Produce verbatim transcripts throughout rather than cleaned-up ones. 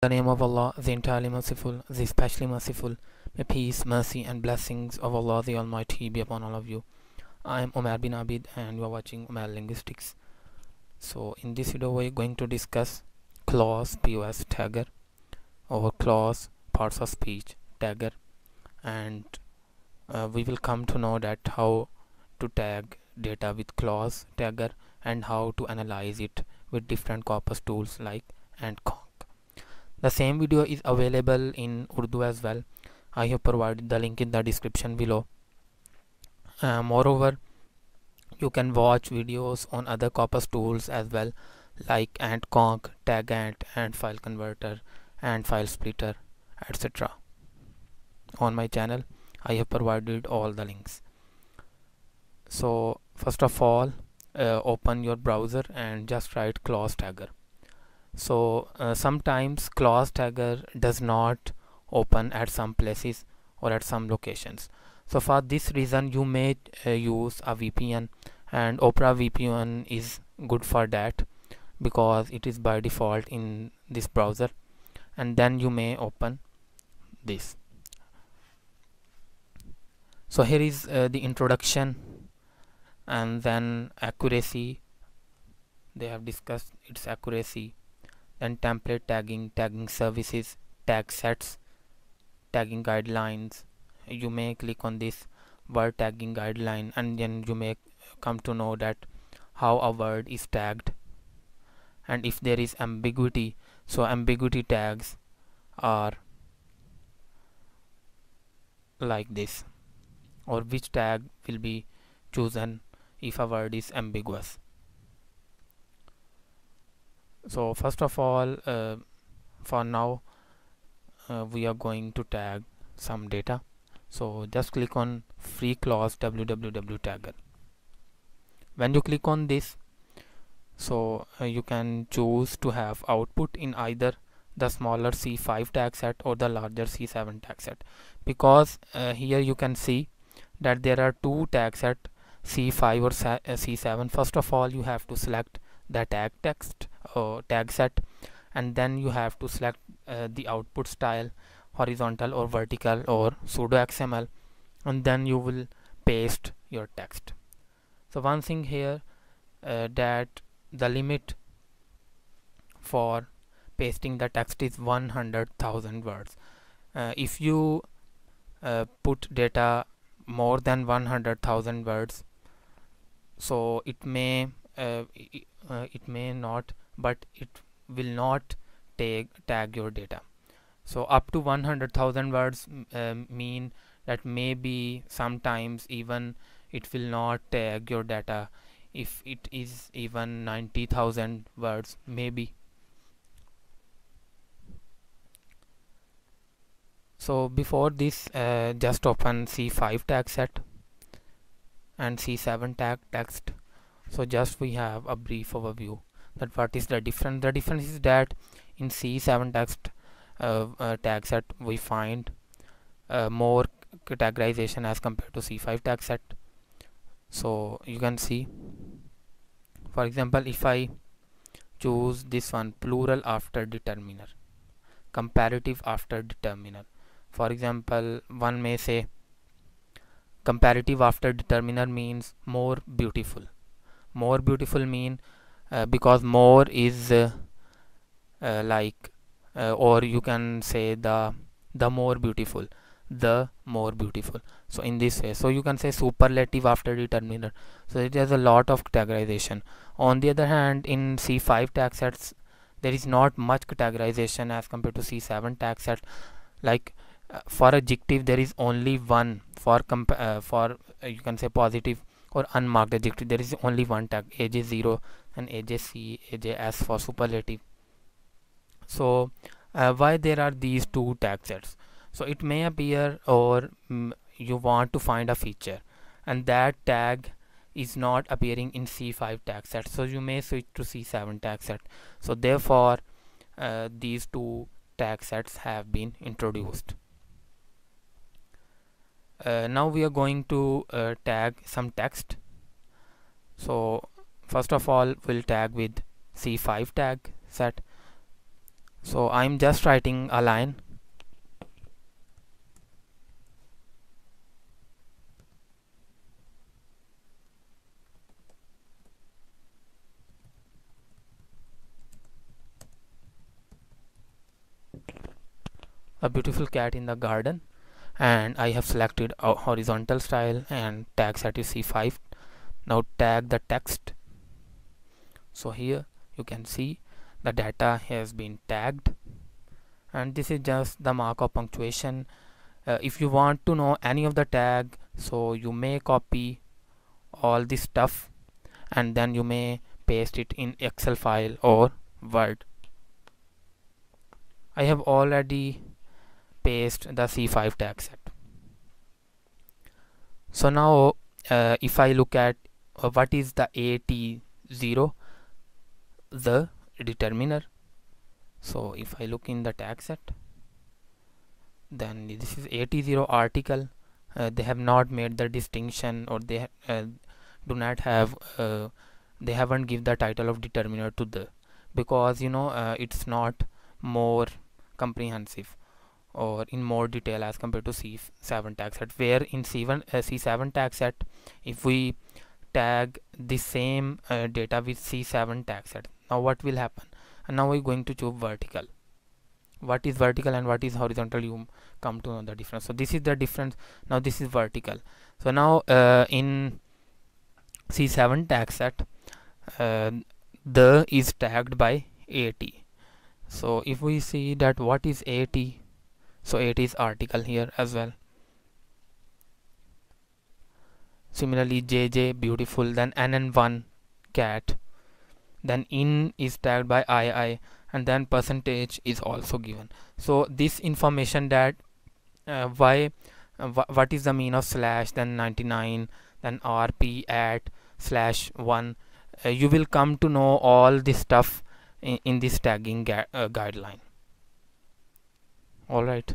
The name of Allah, the entirely merciful, the especially merciful. May peace, mercy and blessings of Allah the Almighty be upon all of you. I am Umair bin Abid and you are watching Umair Linguistics. So in this video we are going to discuss CLAWS P O S tagger, or CLAWS parts of speech tagger, and uh, we will come to know that how to tag data with CLAWS tagger and how to analyze it with different corpus tools like AntConc. The same video is available in Urdu as well. I have provided the link in the description below. Uh, moreover, you can watch videos on other corpus tools as well, like AntConc, TagAnt, AntFileConverter, AntFileSplitter, et cetera. On my channel, I have provided all the links. So, first of all, uh, open your browser and just write CLAWS tagger. So uh, sometimes CLAWS tagger does not open at some places or at some locations. So for this reason you may uh, use a V P N, and Opera V P N is good for that because it is by default in this browser, and then you may open this. So here is uh, the introduction, and then accuracy, they have discussed its accuracy. Then template tagging, tagging services, tag sets, tagging guidelines. You may click on this word tagging guideline, and then you may come to know that how a word is tagged, and if there is ambiguity. So ambiguity tags are like this, or which tag will be chosen if a word is ambiguous. So first of all, uh, for now uh, we are going to tag some data. So just click on free CLAWS www tagger. When you click on this, so uh, you can choose to have output in either the smaller C five tag set or the larger C seven tag set, because uh, here you can see that there are two tag set, C five or C seven. First of all, you have to select the tag text or tag set, and then you have to select uh, the output style, horizontal or vertical or pseudo X M L, and then you will paste your text. So one thing here uh, that the limit for pasting the text is one hundred thousand words. Uh, if you uh, put data more than one hundred thousand words, so it may Uh, uh, it may not, but it will not tag tag your data. So up to one hundred thousand words uh, mean that maybe sometimes even it will not tag your data if it is even ninety thousand words maybe. So before this, uh, just open C five tag set and C seven tag text. So just we have a brief overview that what is the difference. The difference is that in C seven text uh, uh, tag set we find uh, more categorization as compared to C five tag set. So you can see, for example, if I choose this one, plural after determiner, comparative after determiner. For example, one may say comparative after determiner means more beautiful. More beautiful mean uh, because more is uh, uh, like uh, or you can say the the more beautiful, the more beautiful. So in this way, so you can say superlative after determiner. So it has a lot of categorization. On the other hand, in C five tag sets there is not much categorization as compared to C seven tag set. Like uh, for adjective there is only one. For comp uh, for uh, you can say positive or unmarked adjective, there is only one tag, A J zero and A J C, A J S for superlative. So uh, why there are these two tag sets? So it may appear, or mm, you want to find a feature and that tag is not appearing in C five tag set, so you may switch to C seven tag set. So therefore uh, these two tag sets have been introduced. Uh, now we are going to uh, tag some text. So first of all we'll tag with C five tag set. So I'm just writing a line. A beautiful cat in the garden, and I have selected a horizontal style and tag set to C five. Now tag the text. So here you can see the data has been tagged, and this is just the mark of punctuation. Uh, if you want to know any of the tag, so you may copy all this stuff and then you may paste it in Excel file or Word. I have already paste the C five tag set. So now uh, if I look at uh, what is the A T zero, the determiner. So if I look in the tag set, then this is A T zero article. Uh, they have not made the distinction, or they uh, do not have uh, they haven't give the title of determiner to the, because you know uh, it's not more comprehensive or in more detail as compared to C seven tag set, where in C seven tag set, if we tag the same uh, data with C seven tag set, now what will happen? And now we're going to choose vertical. What is vertical and what is horizontal, you come to know the difference. So this is the difference. Now this is vertical. So now uh, in C seven tag set, uh, the is tagged by A T. So if we see that what is A T, so A T is article here as well. Similarly J J, beautiful, then N N one, cat, then in is tagged by I I, and then percentage is also given. So this information that uh, why uh, wh what is the mean of slash, then ninety-nine, then R P at slash one, uh, you will come to know all this stuff in, in this tagging gu uh, guideline. Alright,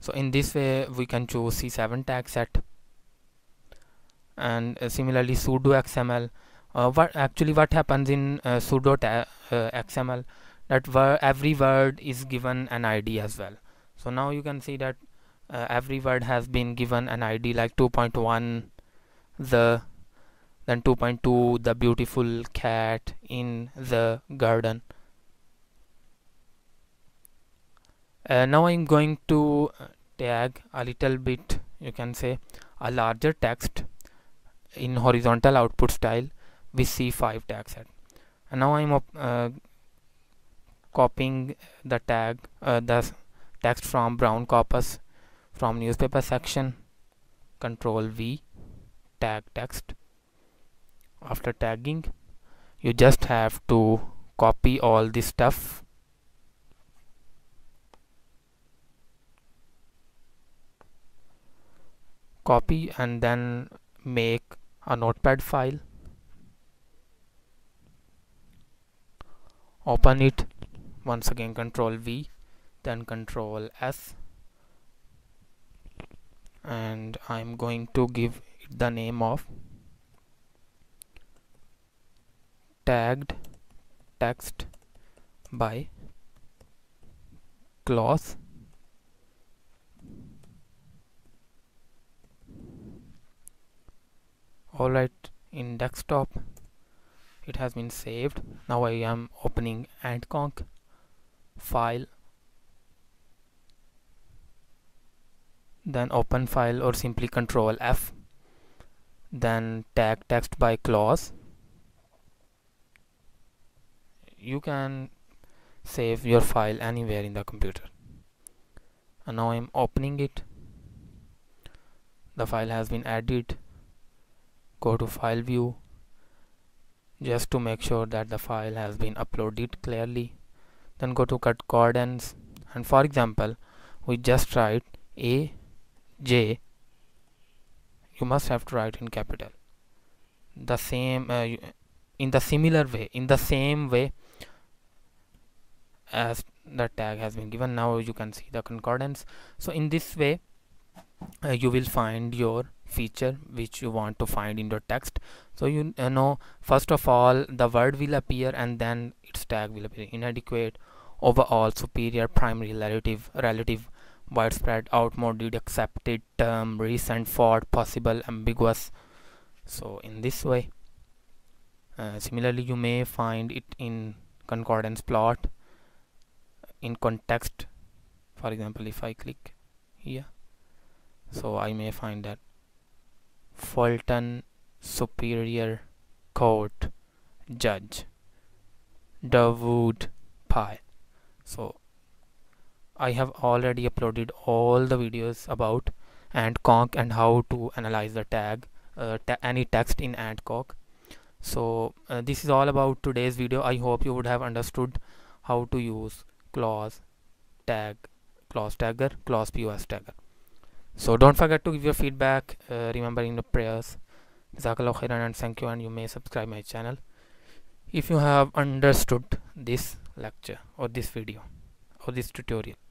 so in this way we can choose C seven tag set. And uh, similarly sudo X M L, uh, what actually what happens in uh, sudo uh, X M L, that word, every word is given an I D as well. So now you can see that uh, every word has been given an I D, like two point one the, then two point two the beautiful cat in the garden. Uh, now I'm going to tag a little bit, you can say a larger text in horizontal output style with C five tag set. And now I'm uh, copying the tag, uh, the text from brown corpus from newspaper section. Control V, tag text. After tagging, you just have to copy all this stuff. Copy and then make a notepad file, open it once again, Control V, then Control S, and I'm going to give it the name of tagged text by CLAWS. Alright, in desktop it has been saved. Now I am opening AntConc file, then open file, or simply Control F, then tag text by CLAWS. You can save your file anywhere in the computer. And now I am opening it. The file has been added. Go to file view just to make sure that the file has been uploaded clearly, then go to concordance, and for example we just write A J. You must have to write in capital the same uh, in the similar way, in the same way as the tag has been given. Now you can see the concordance. So in this way uh, you will find your feature which you want to find in your text. So you uh, know, first of all the word will appear and then its tag will appear: inadequate, overall, superior, primary, relative, relative, widespread, outmoded, accepted, term, recent, forward, possible, ambiguous. So in this way, uh, similarly you may find it in concordance plot, in context. For example, if I click here, so I may find that Fulton, superior, court, judge, Dawood, pie. So I have already uploaded all the videos about AntConc and how to analyze the tag, uh, ta any text in AntConc. So uh, this is all about today's video. I hope you would have understood how to use CLAWS tag, CLAWS tagger, CLAWS P O S tagger. So don't forget to give your feedback, uh, remembering the prayers. Jazakallah khairan and thank you, and you may subscribe my channel if you have understood this lecture or this video or this tutorial.